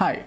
Hi.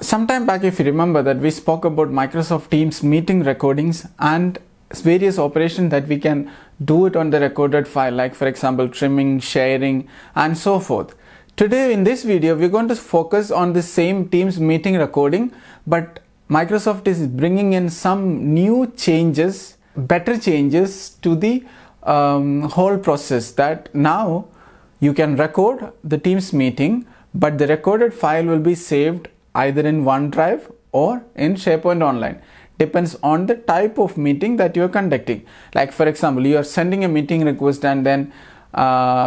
Sometime back, if you remember, that we spoke about Microsoft Teams meeting recordings and various operations that we can do it on the recorded file, like for example trimming, sharing and so forth. Today in this video we're going to focus on the same Teams meeting recording, but Microsoft is bringing in some new changes, better changes to the whole process, that now you can record the Teams meeting, but the recorded file will be saved either in OneDrive or in SharePoint Online. Depends on the type of meeting that you are conducting. Like for example, you are sending a meeting request and then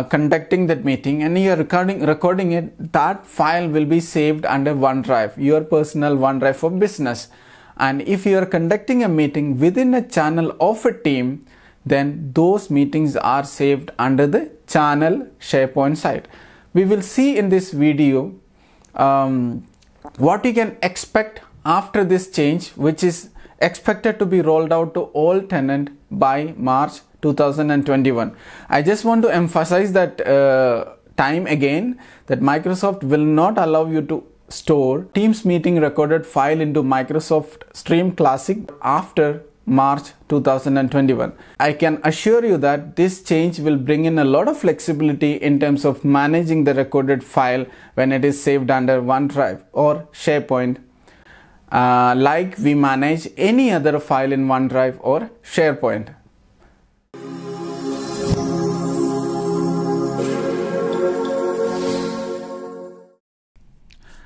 conducting that meeting, and you are recording it. That file will be saved under OneDrive, your personal OneDrive for business. And if you are conducting a meeting within a channel of a team, then those meetings are saved under the channel SharePoint site. We will see in this video what you can expect after this change, which is expected to be rolled out to all tenants by March 2021. I just want to emphasize that time again, that Microsoft will not allow you to store Teams meeting recorded file into Microsoft Stream Classic after March 2021. I can assure you that this change will bring in a lot of flexibility in terms of managing the recorded file when it is saved under OneDrive or SharePoint, like we manage any other file in OneDrive or SharePoint.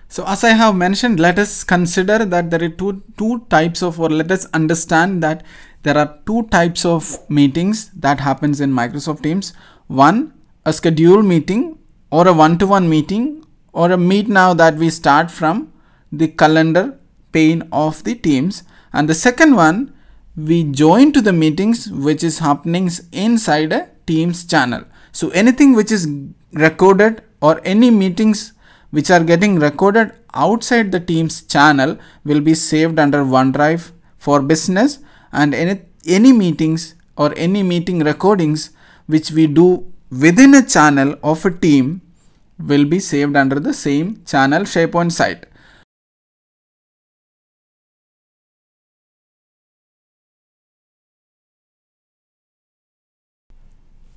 So as I have mentioned, let us consider that there are two types of, or let us understand that there are two types of meetings that happens in Microsoft Teams. One, a scheduled meeting or a one-to-one meeting, or a meet now that we start from the calendar pane of the Teams. And the second one, we join to the meetings which is happening inside a Teams channel. So anything which is recorded or any meetings which are getting recorded outside the Teams channel will be saved under OneDrive for business, and any meetings or any meeting recordings which we do within a channel of a team will be saved under the same channel SharePoint site.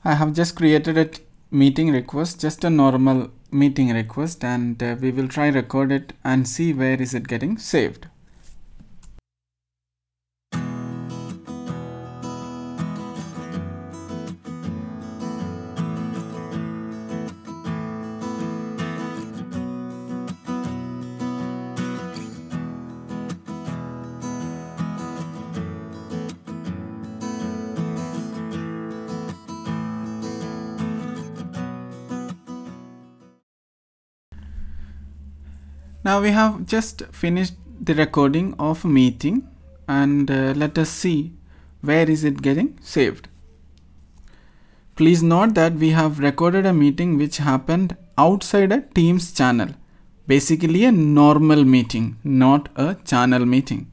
I have just created a meeting request, just a normal meeting request, and we will try record it and see where is it getting saved. Now we have just finished the recording of a meeting, and let us see where is it getting saved. Please note that we have recorded a meeting which happened outside a Teams channel. Basically a normal meeting, not a channel meeting.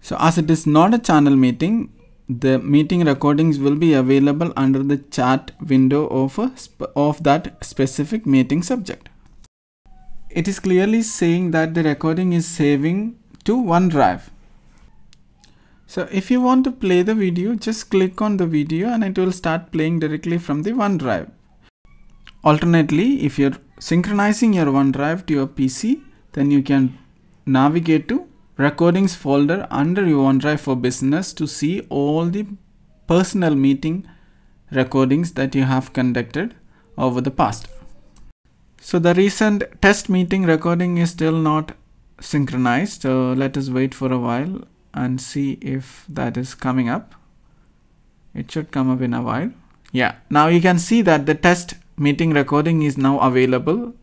So as it is not a channel meeting, the meeting recordings will be available under the chat window of that specific meeting subject. It is clearly saying that the recording is saving to OneDrive. So if you want to play the video, just click on the video and it will start playing directly from the OneDrive. Alternately, if you're synchronizing your OneDrive to your PC, then you can navigate to Recordings folder under your OneDrive for Business to see all the personal meeting recordings that you have conducted over the past. So the recent test meeting recording is still not synchronized, so let us wait for a while and see if that is coming up. It should come up in a while. Yeah, now you can see that the test meeting recording is now available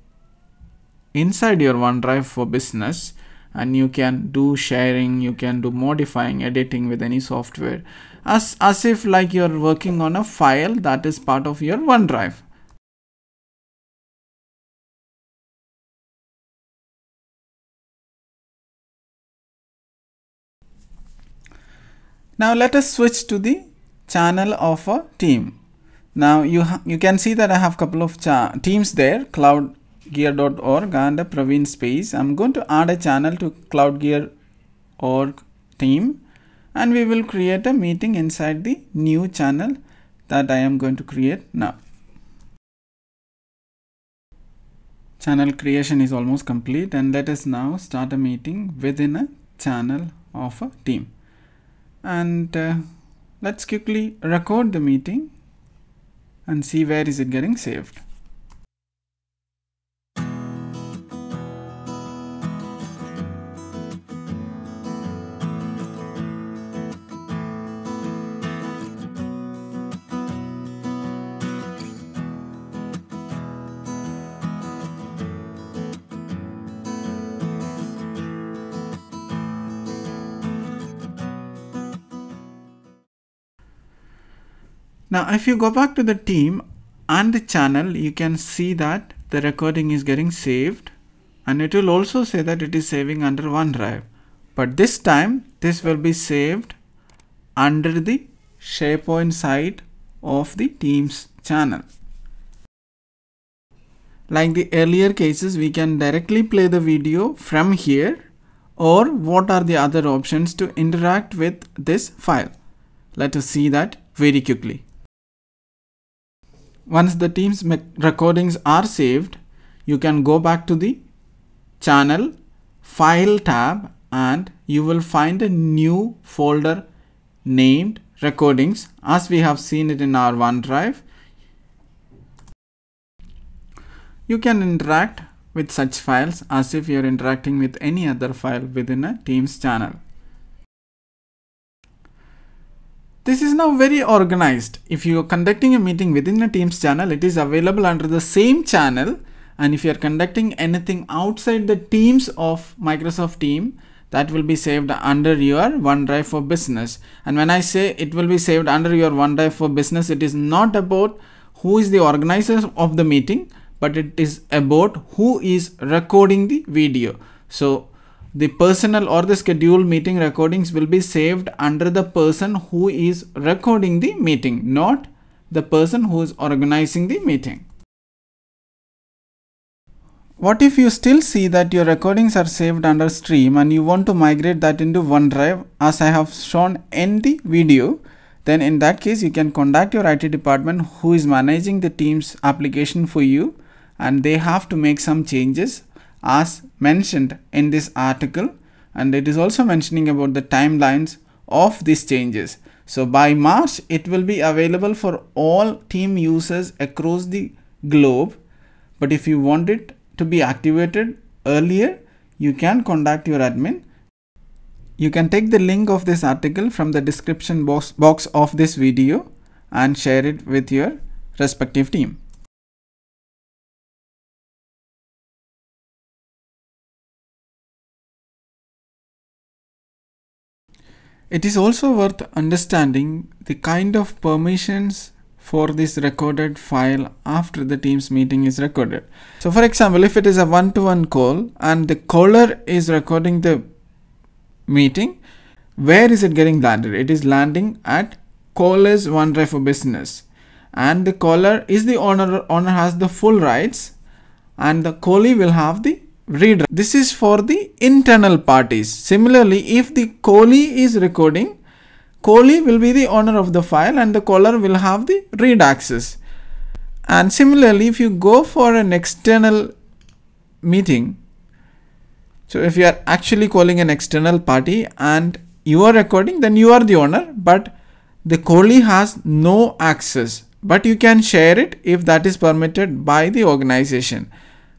inside your OneDrive for Business, and you can do sharing, you can do modifying, editing with any software, as if like you're working on a file that is part of your OneDrive. Now let us switch to the channel of a team. Now you can see that I have a couple of teams there, cloud cloudgear.org and Praveen Space. I'm going to add a channel to cloudgear.org team, and we will create a meeting inside the new channel that I am going to create now. Channel creation is almost complete, and let us now start a meeting within a channel of a team. And let's quickly record the meeting and see where is it getting saved. Now, if you go back to the team and the channel, you can see that the recording is getting saved, and it will also say that it is saving under OneDrive. But this time, this will be saved under the SharePoint side of the Teams channel. Like the earlier cases, we can directly play the video from here, or what are the other options to interact with this file? Let us see that very quickly. Once the Teams recordings are saved, you can go back to the Channel File tab and you will find a new folder named Recordings, as we have seen it in our OneDrive. You can interact with such files as if you are interacting with any other file within a Teams channel. This is now very organized. If you are conducting a meeting within a Teams channel, it is available under the same channel. And if you are conducting anything outside the Teams of Microsoft Team, that will be saved under your OneDrive for Business. And when I say it will be saved under your OneDrive for Business, it is not about who is the organizer of the meeting, but it is about who is recording the video. So the personal or the scheduled meeting recordings will be saved under the person who is recording the meeting, not the person who is organizing the meeting. What if you still see that your recordings are saved under Stream and you want to migrate that into OneDrive, as I have shown in the video? Then in that case, you can contact your IT department who is managing the Teams application for you, and they have to make some changes as mentioned in this article, and it is also mentioning about the timelines of these changes. So by March, it will be available for all team users across the globe. But if you want it to be activated earlier, you can contact your admin. You can take the link of this article from the description box of this video and share it with your respective team. It is also worth understanding the kind of permissions for this recorded file after the Teams meeting is recorded. So for example, if it is a one-to-one call and the caller is recording the meeting, where is it getting landed? It is landing at Caller's OneDrive for Business, and the caller is the owner has the full rights, and the callee will have the reader. This is for the internal parties. Similarly, if the callee is recording, callee will be the owner of the file and the caller will have the read access. And similarly, if you go for an external meeting, so if you are actually calling an external party and you are recording, then you are the owner, but the callee has no access. But you can share it if that is permitted by the organization.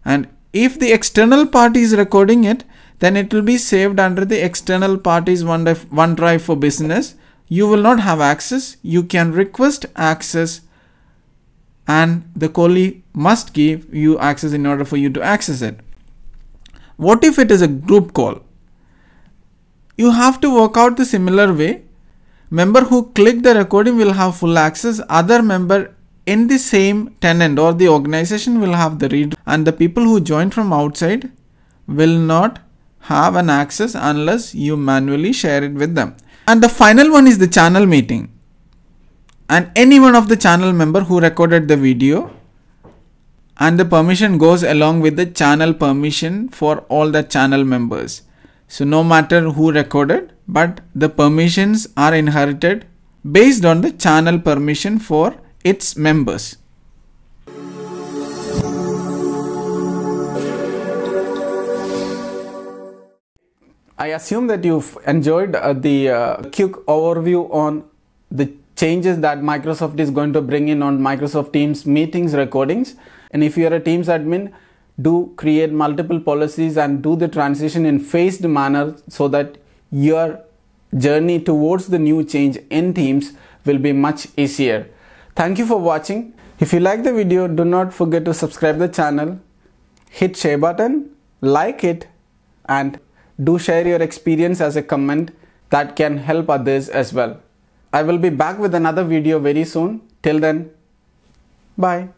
And if the external party is recording it, then it will be saved under the external party's OneDrive for Business. You will not have access. You can request access, and the callee must give you access in order for you to access it. What if it is a group call? You have to work out the similar way. Member who clicked the recording will have full access. Other member in the same tenant or the organization will have the read, and the people who join from outside will not have an access unless you manually share it with them. And the final one is the channel meeting, and any one of the channel member who recorded the video and the permission goes along with the channel permission for all the channel members. So no matter who recorded, but the permissions are inherited based on the channel permission for its members. I assume that you've enjoyed the quick overview on the changes that Microsoft is going to bring in on Microsoft Teams meetings recordings. And if you're a Teams admin, do create multiple policies and do the transition in phased manner so that your journey towards the new change in Teams will be much easier. Thank you for watching. If you like the video, do not forget to subscribe the channel, hit share button, like it, and do share your experience as a comment that can help others as well. I will be back with another video very soon. Till then, bye.